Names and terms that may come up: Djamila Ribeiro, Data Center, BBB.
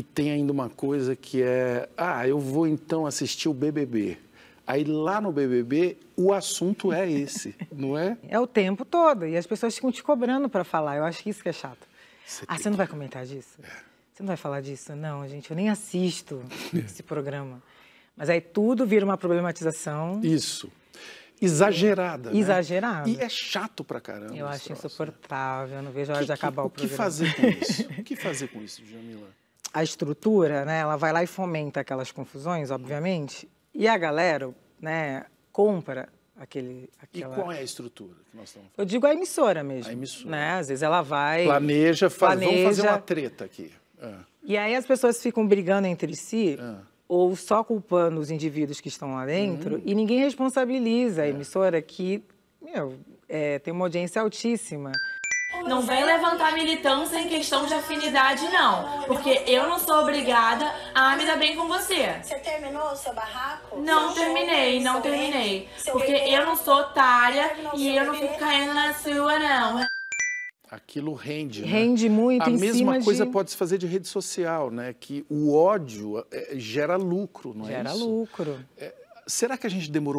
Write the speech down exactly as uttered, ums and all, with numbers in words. E tem ainda uma coisa que é, ah, eu vou então assistir o B B B. Aí lá no B B B o assunto é esse, não é? É o tempo todo e as pessoas ficam te cobrando para falar. Eu acho que isso que é chato. Você ah, você não que... vai comentar disso? É. Você não vai falar disso? Não, gente, eu nem assisto esse programa. Mas aí tudo vira uma problematização. Isso. Exagerada, né? Exagerada. E é chato pra caramba. Eu acho troço, insuportável, né? Não vejo a hora que, de acabar que, o, o programa. O que fazer com isso? O que fazer com isso, Djamila? A estrutura, né, ela vai lá e fomenta aquelas confusões, obviamente, e a galera, né, compra aquele... Aquela... E qual é a estrutura que nós estamos falando? Eu digo a emissora mesmo. A emissora. Né? Às vezes ela vai... Planeja, faz... planeja... vamos fazer uma treta aqui. Ah. E aí as pessoas ficam brigando entre si... Ah. ou só culpando os indivíduos que estão lá dentro, hum. e ninguém responsabiliza a emissora que, meu, é, tem uma audiência altíssima. Não vem levantar militância em questão de afinidade, não, porque eu não sou obrigada a me dar bem com você. Você terminou o seu barraco? Não terminei, não terminei, porque eu não sou otária e eu não fico caindo na sua, não. Aquilo rende, né? Rende muito em cima de... A mesma coisa pode se fazer de rede social, né? Que o ódio gera lucro, não é isso? Gera lucro. É, será que a gente demorou muito?